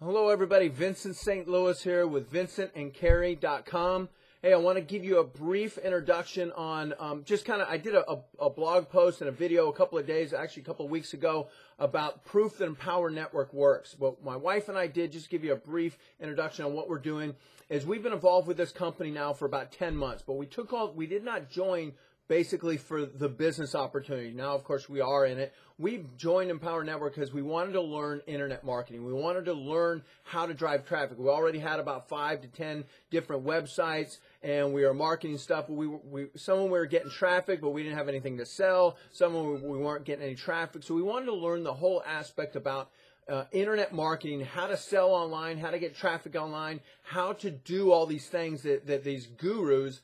Hello everybody, Vincent St. Louis here with VincentAndCarrie.com. Hey, I want to give you a brief introduction on just kind of, I did a blog post and a video a couple of days, actually a couple of weeks ago, about proof that Empower Network works. What my wife and I did, just give you a brief introduction on what we're doing, is we've been involved with this company now for about 10 months, but we did not join basically for the business opportunity. Now, of course, we are in it. We joined Empower Network because we wanted to learn internet marketing. We wanted to learn how to drive traffic. We already had about 5 to 10 different websites, and we were marketing stuff. Some of them we were getting traffic, but we didn't have anything to sell. Some of them we weren't getting any traffic. So we wanted to learn the whole aspect about internet marketing, how to sell online, how to get traffic online, how to do all these things that these gurus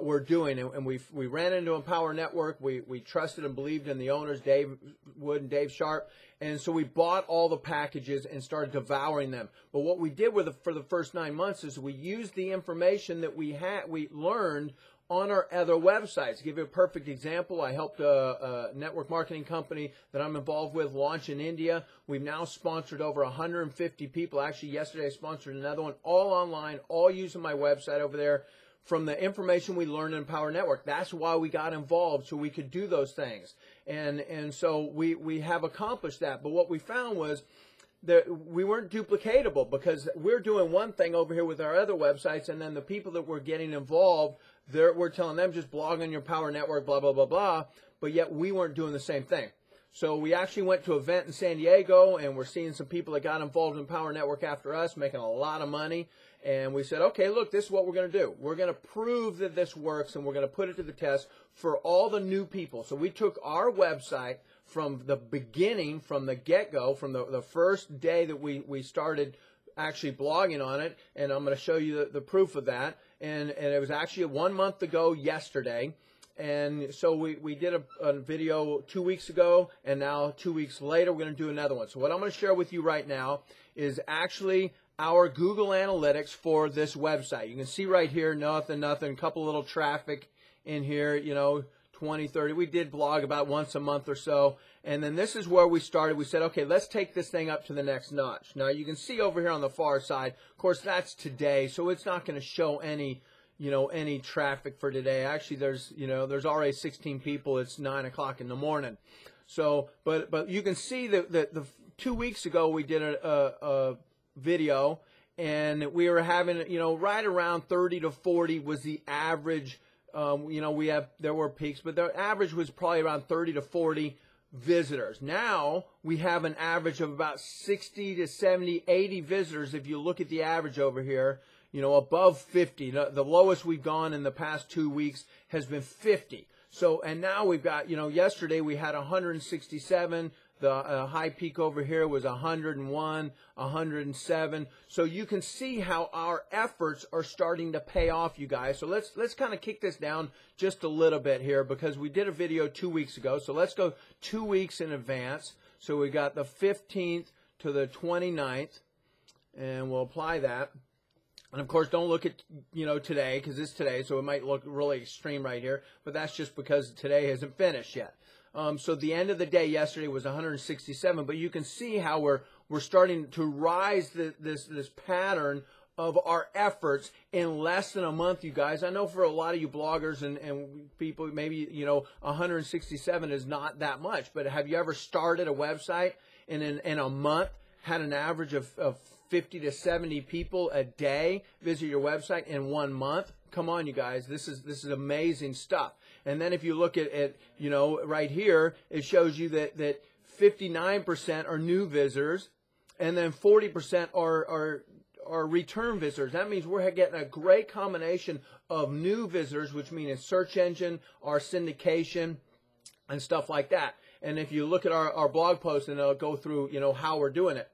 we're doing, and we ran into Empower Network. We trusted and believed in the owners, Dave Wood and Dave Sharpe, and so we bought all the packages and started devouring them. But what we did for the first 9 months is we used the information that we learned on our other websites. To give you a perfect example, I helped a network marketing company that I'm involved with launch in India. We've now sponsored over 150 people. Actually, yesterday I sponsored another one, all online, all using my website over there, from the information we learned in Empower Network. That's why we got involved, so we could do those things. And so we have accomplished that. But what we found was that we weren't duplicatable, because we're doing one thing over here with our other websites, and then the people that we're getting involved, we're telling them just blog on your Empower Network, blah, blah, blah, blah, but yet we weren't doing the same thing. So we actually went to an event in San Diego, and we're seeing some people that got involved in Empower Network after us, making a lot of money. And we said, okay, look, this is what we're going to do. We're going to prove that this works, and we're going to put it to the test for all the new people. So we took our website from the beginning, from the get-go, from the first day that we started actually blogging on it, and I'm going to show you the proof of that. And it was actually 1 month ago yesterday. And so we did a video 2 weeks ago, and now 2 weeks later we're going to do another one. So what I'm going to share with you right now is actually our Google Analytics for this website. You can see right here, nothing, couple little traffic in here, you know, 20, 30. We did blog about once a month or so. And then this is where we started. We said, okay, let's take this thing up to the next notch. Now you can see over here on the far side, of course, that's today, so it's not going to show any any traffic for today. Actually, there's, there's already 16 people. It's 9 o'clock in the morning. So, but you can see that the 2 weeks ago we did a video, and we were having, right around 30 to 40 was the average. There were peaks, but the average was probably around 30 to 40 visitors. Now we have an average of about 60 to 70, 80 visitors. If you look at the average over here, above 50. The lowest we've gone in the past 2 weeks has been 50. So, and now we've got, yesterday we had 167. The high peak over here was 101, 107. So you can see how our efforts are starting to pay off, you guys. So let's kind of kick this down just a little bit here, because we did a video 2 weeks ago. So let's go 2 weeks in advance. So we got the 15th to the 29th, and we'll apply that. And of course, don't look at, today, because it's today, so it might look really extreme right here, but that's just because today isn't finished yet. So the end of the day yesterday was 167, but you can see how we're starting to rise this pattern of our efforts in less than a month, you guys. I know for a lot of you bloggers and people, maybe, 167 is not that much, but have you ever started a website and in a month had an average of 50 to 70 people a day visit your website in 1 month? Come on, you guys. This is amazing stuff. And then if you look at right here, it shows you that 59% are new visitors, and then 40% are return visitors. That means we're getting a great combination of new visitors, which means search engine, our syndication, and stuff like that. And if you look at our blog post, and it'll go through, how we're doing it.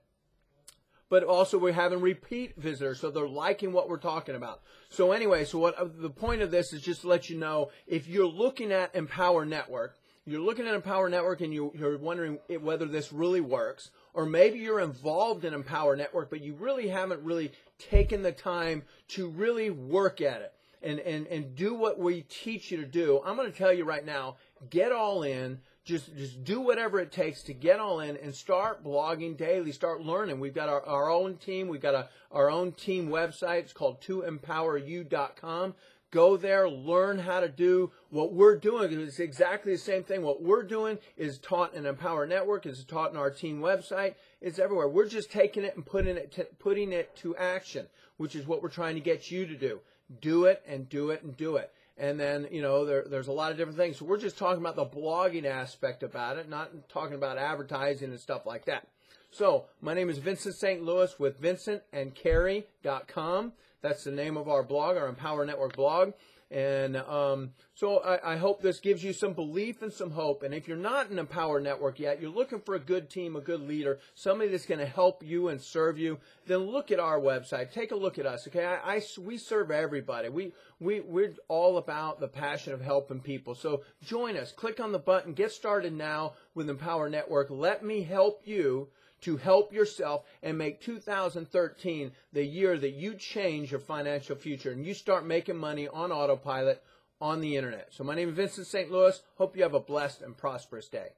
But also we're having repeat visitors, so they're liking what we're talking about. So anyway, so what the point of this is just to let you know, if you're looking at Empower Network, and you're wondering whether this really works, or maybe you're involved in Empower Network, but you really haven't really taken the time to really work at it and do what we teach you to do, I'm going to tell you right now, get all in, Just do whatever it takes to get all in and start blogging daily. Start learning. We've got our own team. We've got our own team website. It's called toempoweryou.com. Go there, learn how to do what we're doing. It's exactly the same thing. What we're doing is taught in Empower Network. It's taught in our team website. It's everywhere. We're just taking it and putting it to action, which is what we're trying to get you to do. Do it and do it and do it. And then, you know, there's a lot of different things. So we're just talking about the blogging aspect about it, not talking about advertising and stuff like that. So my name is Vincent St. Louis with VincentAndCarrie.com. That's the name of our blog, our Empower Network blog. And so I hope this gives you some belief and some hope. And if you're not in Empower Network yet, you're looking for a good team, a good leader, somebody that's going to help you and serve you, then look at our website. Take a look at us, okay? We serve everybody. We're all about the passion of helping people. So join us. Click on the button. Get started now with Empower Network. Let me help you to help yourself and make 2013 the year that you change your financial future and you start making money on autopilot on the internet. So my name is Vincent St. Louis. Hope you have a blessed and prosperous day.